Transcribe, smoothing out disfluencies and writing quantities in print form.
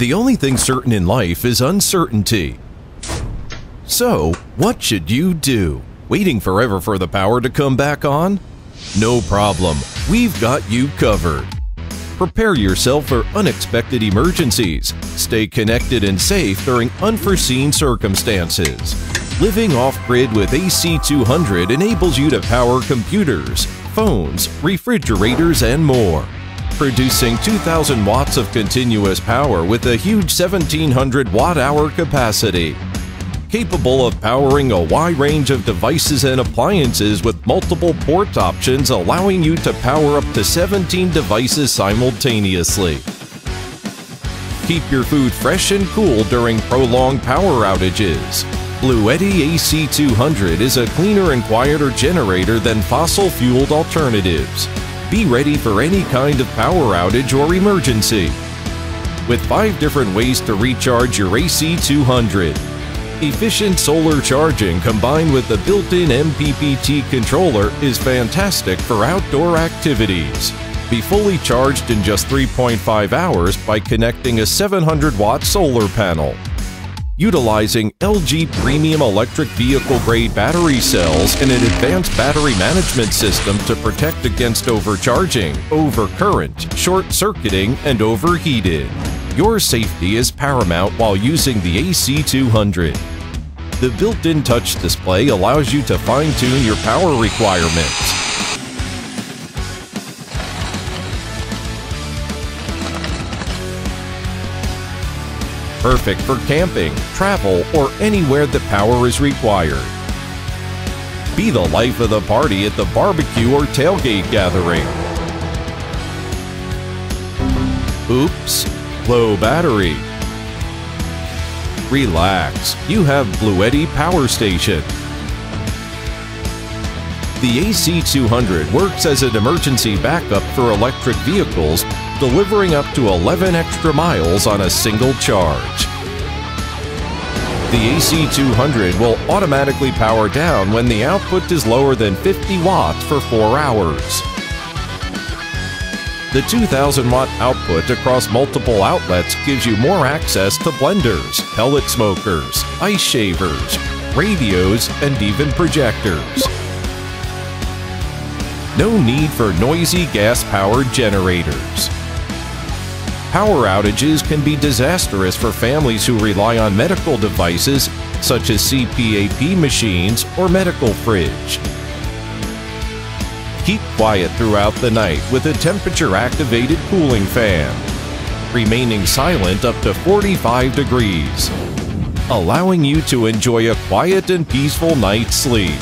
The only thing certain in life is uncertainty. So, what should you do? Waiting forever for the power to come back on? No problem, we've got you covered. Prepare yourself for unexpected emergencies. Stay connected and safe during unforeseen circumstances. Living off-grid with AC200 enables you to power computers, phones, refrigerators, and more. Producing 2,000 watts of continuous power with a huge 1,700 watt-hour capacity. Capable of powering a wide range of devices and appliances with multiple port options, allowing you to power up to 17 devices simultaneously. Keep your food fresh and cool during prolonged power outages. Bluetti AC200 is a cleaner and quieter generator than fossil-fueled alternatives. Be ready for any kind of power outage or emergency. With 5 different ways to recharge your AC200. Efficient solar charging combined with the built-in MPPT controller is fantastic for outdoor activities. Be fully charged in just 3.5 hours by connecting a 700-watt solar panel. Utilizing LG Premium electric vehicle-grade battery cells and an advanced battery management system to protect against overcharging, overcurrent, short-circuiting, and overheating. Your safety is paramount while using the AC200. The built-in touch display allows you to fine-tune your power requirements. Perfect for camping, travel, or anywhere the power is required. Be the life of the party at the barbecue or tailgate gathering. Oops, low battery. Relax, you have Bluetti Power Station. The AC200 works as an emergency backup for electric vehicles, delivering up to 11 extra miles on a single charge. The AC200 will automatically power down when the output is lower than 50 watts for 4 hours. The 2,000-watt output across multiple outlets gives you more access to blenders, pellet smokers, ice shavers, radios, and even projectors. No need for noisy gas-powered generators. Power outages can be disastrous for families who rely on medical devices such as CPAP machines or medical fridge. Keep quiet throughout the night with a temperature-activated cooling fan, remaining silent up to 45 degrees, allowing you to enjoy a quiet and peaceful night's sleep.